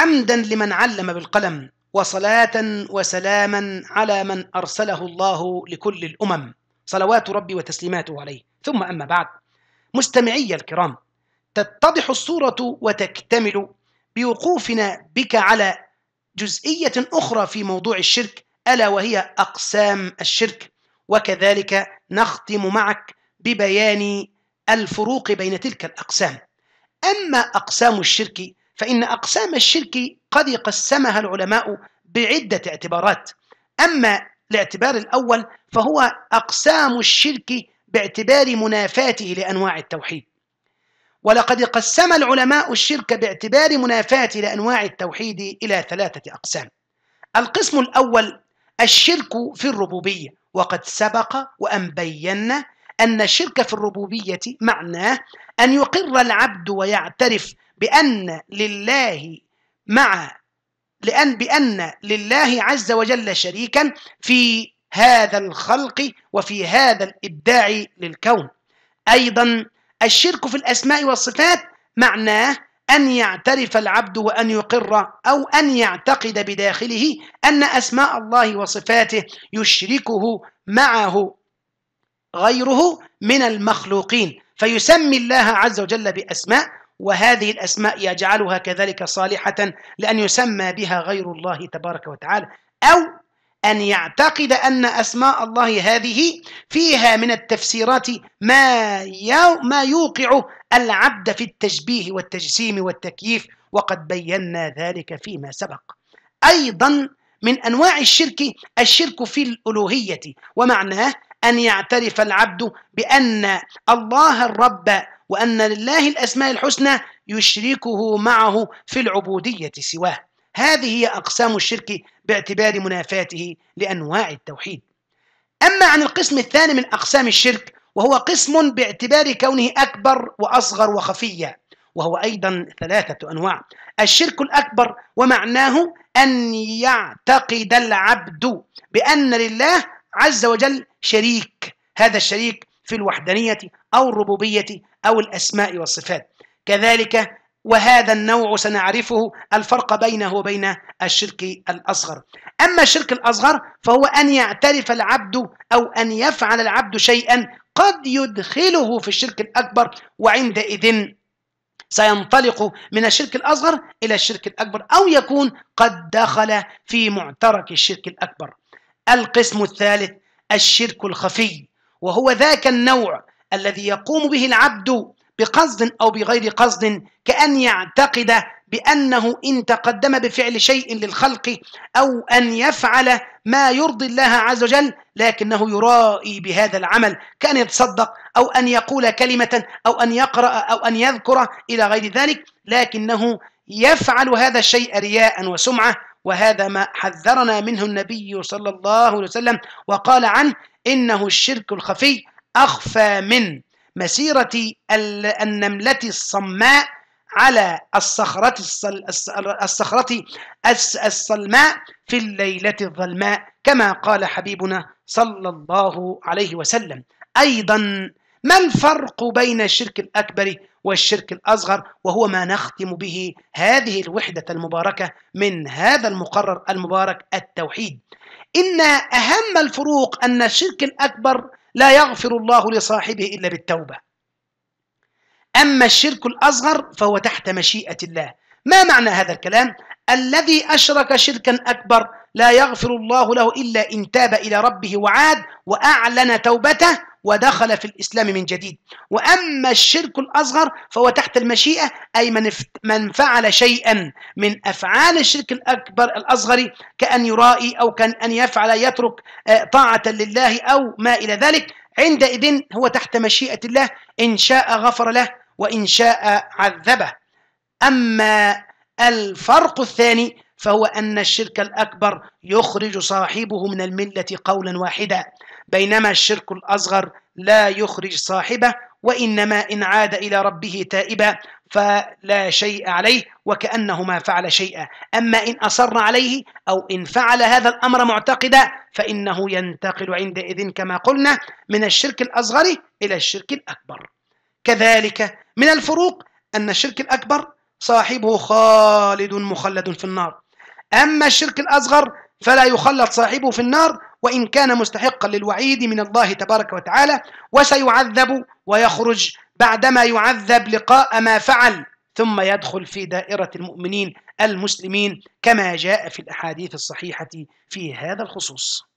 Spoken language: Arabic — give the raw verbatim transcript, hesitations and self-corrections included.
حمدا لمن علم بالقلم، وصلاة وسلاما على من أرسله الله لكل الأمم، صلوات ربي وتسليماته عليه. ثم أما بعد، مستمعي الكرام، تتضح الصورة وتكتمل بوقوفنا بك على جزئية أخرى في موضوع الشرك، ألا وهي أقسام الشرك، وكذلك نختم معك ببيان الفروق بين تلك الأقسام. أما أقسام الشرك فإن أقسام الشرك قد قسمها العلماء بعدة اعتبارات. أما الاعتبار الأول فهو أقسام الشرك باعتبار منافاته لأنواع التوحيد، ولقد قسم العلماء الشرك باعتبار منافاته لأنواع التوحيد إلى ثلاثة أقسام. القسم الأول الشرك في الربوبية، وقد سبق وأن بينا أن الشرك في الربوبية معناه أن يقر العبد ويعترف بأن لله مع لأن بأن لله عز وجل شريكا في هذا الخلق وفي هذا الإبداع للكون. أيضا الشرك في الأسماء والصفات معناه أن يعترف العبد وأن يقر أو أن يعتقد بداخله أن أسماء الله وصفاته يشركه معه غيره من المخلوقين، فيسمي الله عز وجل بأسماء، وهذه الأسماء يجعلها كذلك صالحة لأن يسمى بها غير الله تبارك وتعالى، أو أن يعتقد أن أسماء الله هذه فيها من التفسيرات ما ما يوقع العبد في التشبيه والتجسيم والتكييف، وقد بينا ذلك فيما سبق. أيضا من أنواع الشرك الشرك في الألوهية، ومعناه أن يعترف العبد بأن الله الرب وأن لله الأسماء الحسنى يشركه معه في العبودية سواه. هذه هي أقسام الشرك باعتبار منافاته لأنواع التوحيد. أما عن القسم الثاني من أقسام الشرك، وهو قسم باعتبار كونه أكبر وأصغر وخفية، وهو أيضا ثلاثة أنواع. الشرك الأكبر، ومعناه أن يعتقد العبد بأن لله عز وجل شريك، هذا الشريك في الوحدانية أو الربوبية أو الأسماء والصفات كذلك، وهذا النوع سنعرفه الفرق بينه وبين الشرك الأصغر. أما الشرك الأصغر فهو أن يعترف العبد أو أن يفعل العبد شيئا قد يدخله في الشرك الأكبر، وعندئذ سينطلق من الشرك الأصغر إلى الشرك الأكبر، أو يكون قد دخل في معترك الشرك الأكبر. القسم الثالث الشرك الخفي، وهو ذاك النوع الذي يقوم به العبد بقصد أو بغير قصد، كأن يعتقد بأنه إن تقدم بفعل شيء للخلق أو أن يفعل ما يرضي الله عز وجل، لكنه يرائي بهذا العمل، كأن يتصدق أو أن يقول كلمة أو أن يقرأ أو أن يذكر إلى غير ذلك، لكنه يفعل هذا الشيء رياء وسمعة. وهذا ما حذرنا منه النبي صلى الله عليه وسلم وقال عنه: إنه الشرك الخفي أخفى من مسيرة النملة الصماء على الصخرة الصخرة الصلماء في الليلة الظلماء، كما قال حبيبنا صلى الله عليه وسلم. أيضا ما الفرق بين الشرك الأكبر والشرك الأصغر، وهو ما نختم به هذه الوحدة المباركة من هذا المقرر المبارك التوحيد. إن أهم الفروق أن الشرك الأكبر لا يغفر الله لصاحبه إلا بالتوبة، أما الشرك الأصغر فهو تحت مشيئة الله. ما معنى هذا الكلام؟ الذي أشرك شركا أكبر لا يغفر الله له إلا إن تاب إلى ربه وعاد وأعلن توبته ودخل في الإسلام من جديد. وأما الشرك الأصغر فهو تحت المشيئة، أي من من فعل شيئا من أفعال الشرك الأكبر الأصغر، كأن يرائي أو كان أن يفعل يترك طاعة لله أو ما إلى ذلك، عندئذ هو تحت مشيئة الله، إن شاء غفر له وإن شاء عذبه. أما الفرق الثاني فهو أن الشرك الأكبر يخرج صاحبه من الملة قولا واحدا، بينما الشرك الأصغر لا يخرج صاحبه، وإنما إن عاد إلى ربه تائبا فلا شيء عليه وكأنه ما فعل شيئا. أما إن أصر عليه أو إن فعل هذا الأمر معتقدا فإنه ينتقل عندئذ كما قلنا من الشرك الأصغر إلى الشرك الأكبر. كذلك من الفروق أن الشرك الأكبر صاحبه خالد مخلد في النار. أما الشرك الأصغر فلا يخلد صاحبه في النار وإن كان مستحقا للوعيد من الله تبارك وتعالى، وسيعذب ويخرج بعدما يعذب لقاء ما فعل، ثم يدخل في دائرة المؤمنين المسلمين كما جاء في الأحاديث الصحيحة في هذا الخصوص.